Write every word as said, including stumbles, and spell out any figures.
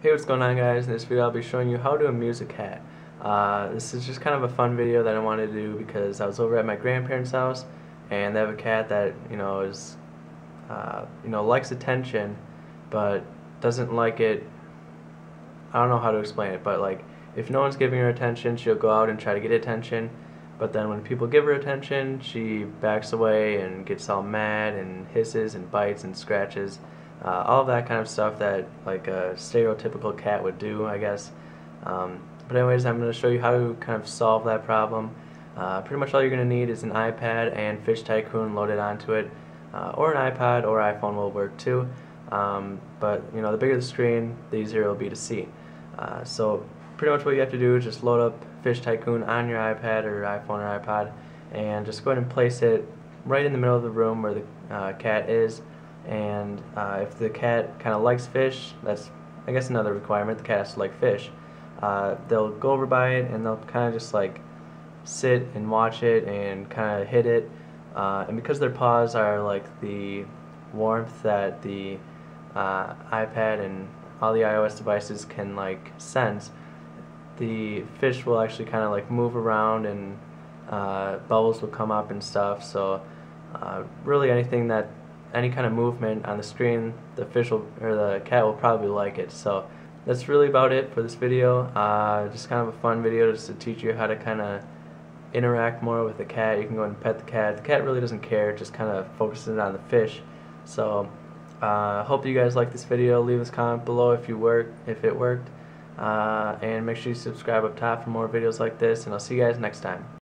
Hey, what's going on, guys? In this video I'll be showing you how to amuse a cat. Uh, this is just kind of a fun video that I wanted to do because I was over at my grandparents' house and they have a cat that, you know, is, uh, you know, likes attention but doesn't like it. I don't know how to explain it, but like if no one's giving her attention, she'll go out and try to get attention, but then when people give her attention, she backs away and gets all mad and hisses and bites and scratches. Uh, all of that kind of stuff that like a stereotypical cat would do, I guess. Um, but anyways, I'm going to show you how to kind of solve that problem. Uh, pretty much all you're going to need is an iPad and Fish Tycoon loaded onto it, uh, or an iPod or iPhone will work too. Um, but you know, the bigger the screen, the easier it will be to see. Uh, so pretty much what you have to do is just load up Fish Tycoon on your iPad or iPhone or iPod, and just go ahead and place it right in the middle of the room where the uh, cat is. And uh, if the cat kind of likes fish, that's, I guess, another requirement, the cat has to like fish. Uh, they'll go over by it and they'll kind of just like sit and watch it and kind of hit it. Uh, and because their paws are like the warmth that the uh, iPad and all the iOS devices can like sense, the fish will actually kind of like move around and uh, bubbles will come up and stuff. So uh, really anything that any kind of movement on the screen, the fish will, or the cat will probably like it. So that's really about it for this video. Uh, just kind of a fun video just to teach you how to kind of interact more with the cat. You can go and pet the cat. The cat really doesn't care, just kind of focuses on the fish. So I uh, hope you guys like this video. Leave us a comment below if you work, if it worked. Uh, and make sure you subscribe up top for more videos like this, and I'll see you guys next time.